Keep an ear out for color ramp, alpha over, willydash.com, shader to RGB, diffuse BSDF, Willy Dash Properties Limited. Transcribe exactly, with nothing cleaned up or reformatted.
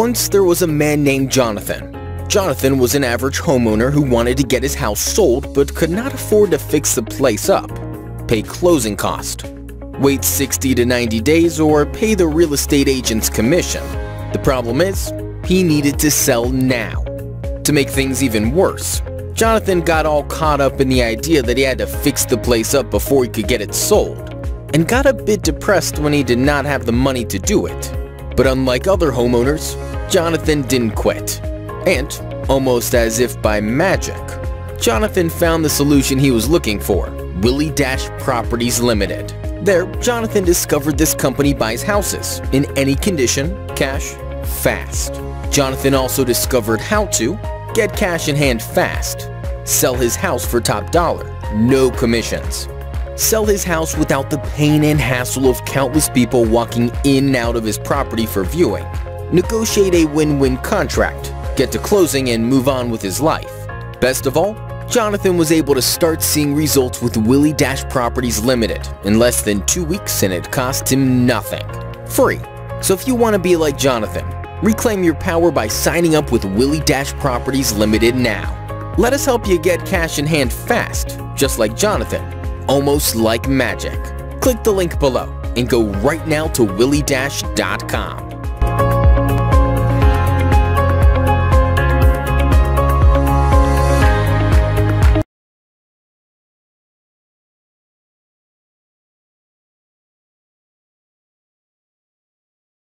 Once there was a man named Jonathan. Jonathan was an average homeowner who wanted to get his house sold but could not afford to fix the place up, pay closing cost, wait sixty to ninety days, or pay the real estate agent's commission. The problem is, he needed to sell now. To make things even worse, Jonathan got all caught up in the idea that he had to fix the place up before he could get it sold, and got a bit depressed when he did not have the money to do it. But unlike other homeowners, Jonathan didn't quit. And, almost as if by magic, Jonathan found the solution he was looking for, Willy Dash Properties Limited. There, Jonathan discovered this company buys houses in any condition, cash, fast. Jonathan also discovered how to get cash in hand fast, sell his house for top dollar, no commissions, sell his house without the pain and hassle of countless people walking in and out of his property for viewing, negotiate a win-win contract, get to closing and move on with his life. Best of all, Jonathan was able to start seeing results with Willy Dash Properties Limited in less than two weeks and it cost him nothing. Free. So if you want to be like Jonathan, reclaim your power by signing up with Willy Dash Properties Limited now. Let us help you get cash in hand fast, just like Jonathan, almost like magic. Click the link below and go right now to willy dash dot com.